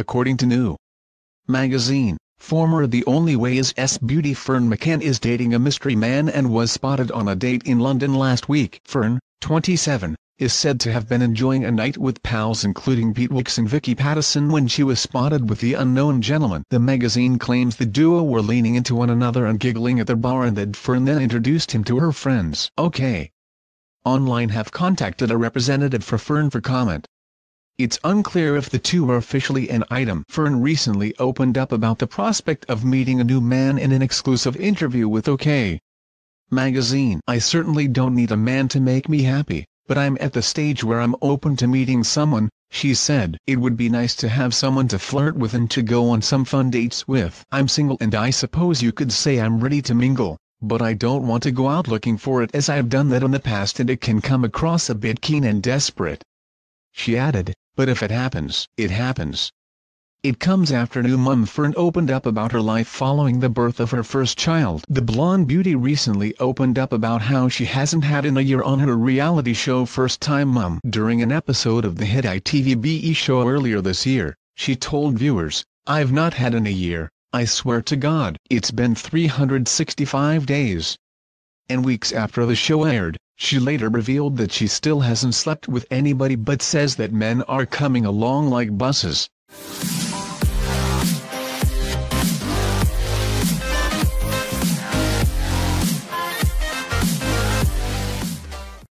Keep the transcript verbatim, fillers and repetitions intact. according to New Magazine. Former The Only Way Is Es beauty Ferne McCann is dating a mystery man and was spotted on a date in London last week. Ferne, twenty-seven, is said to have been enjoying a night with pals including Pete Wicks and Vicky Pattison when she was spotted with the unknown gentleman. The magazine claims the duo were leaning into one another and giggling at the bar and that Ferne then introduced him to her friends. OK Online have contacted a representative for Ferne for comment. It's unclear if the two are officially an item. Ferne recently opened up about the prospect of meeting a new man in an exclusive interview with OK Magazine. I certainly don't need a man to make me happy, but I'm at the stage where I'm open to meeting someone, she said. It would be nice to have someone to flirt with and to go on some fun dates with. I'm single and I suppose you could say I'm ready to mingle, but I don't want to go out looking for it as I've done that in the past and it can come across a bit keen and desperate, she added. But if it happens, it happens. It comes after new mum Ferne opened up about her life following the birth of her first child. The blonde beauty recently opened up about how she hasn't had in a year on her reality show First Time Mum. During an episode of the hit I T V B E show earlier this year, she told viewers, "I've not had in a year, I swear to God. It's been three hundred sixty-five days and weeks." After the show aired, she later revealed that she still hasn't slept with anybody but says that men are coming along like buses.